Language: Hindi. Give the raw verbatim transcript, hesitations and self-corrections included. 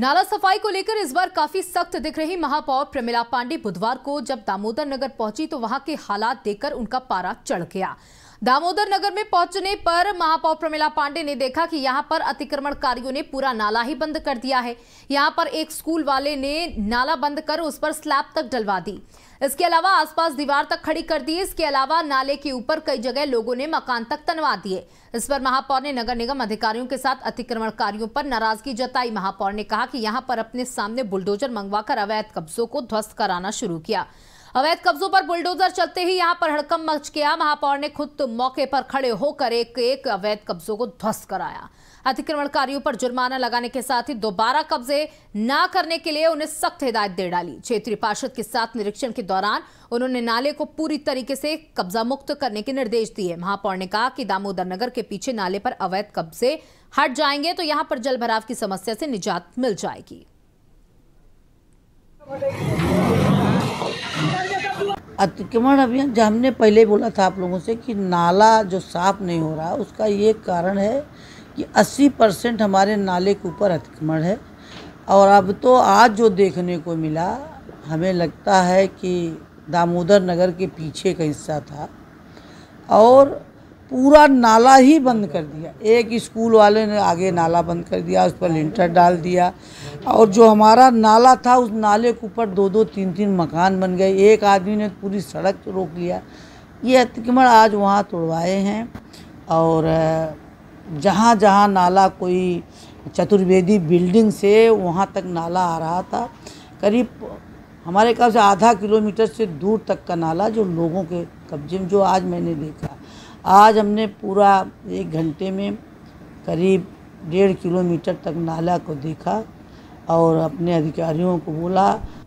नाला सफाई को लेकर इस बार काफी सख्त दिख रही महापौर प्रमिला पांडे बुधवार को जब दामोदरनगर पहुंची तो वहां के हालात देखकर उनका पारा चढ़ गया। दामोदरनगर में पहुंचने पर महापौर प्रमिला पांडे ने देखा कि यहां पर अतिक्रमणकारियों ने पूरा नाला ही बंद कर दिया है। यहां पर एक स्कूल वाले ने नाला बंद कर उस पर स्लैब तक डलवा दी, इसके अलावा आसपास दीवार तक खड़ी कर दी। इसके अलावा नाले के ऊपर कई जगह लोगों ने मकान तक तनवा दिए। इस पर महापौर ने नगर निगम अधिकारियों के साथ अतिक्रमणकारियों पर नाराजगी जताई। महापौर ने कहा कि यहाँ पर अपने सामने बुलडोजर मंगवाकर अवैध कब्जों को ध्वस्त कराना शुरू किया। अवैध कब्जों पर बुलडोजर चलते ही यहाँ पर हड़कंप मच गया। महापौर ने खुद मौके पर खड़े होकर एक एक अवैध कब्जों को ध्वस्त कराया। अतिक्रमणकारियों पर जुर्माना लगाने के साथ ही दोबारा कब्जे ना करने के लिए उन्हें सख्त हिदायत दे डाली। क्षेत्रीय पार्षद के साथ निरीक्षण के दौरान उन्होंने नाले को पूरी तरीके से कब्जा मुक्त करने के निर्देश दिए। महापौर ने कहा कि दामोदरनगर के पीछे नाले पर अवैध कब्जे हट जाएंगे तो यहाँ पर जलभराव की समस्या से निजात मिल जाएगी। अतिक्रमण अभियान जो हमने पहले बोला था आप लोगों से कि नाला जो साफ नहीं हो रहा, उसका ये कारण है कि अस्सी परसेंट हमारे नाले के ऊपर अतिक्रमण है। और अब तो आज जो देखने को मिला, हमें लगता है कि दामोदर नगर के पीछे का हिस्सा था और पूरा नाला ही बंद कर दिया। एक स्कूल वाले ने आगे नाला बंद कर दिया, उस पर लिंटर डाल दिया और जो हमारा नाला था उस नाले के ऊपर दो दो तीन तीन मकान बन गए। एक आदमी ने पूरी सड़क रोक लिया। ये अतिक्रमण आज वहाँ तोड़वाए हैं। और जहाँ जहाँ नाला कोई चतुर्वेदी बिल्डिंग से वहाँ तक नाला आ रहा था, करीब हमारे ख्याल से आधा किलोमीटर से दूर तक का नाला जो लोगों के कब्जे में, जो आज मैंने देखा, आज हमने पूरा एक घंटे में करीब डेढ़ किलोमीटर तक नाला को देखा और अपने अधिकारियों को बोला।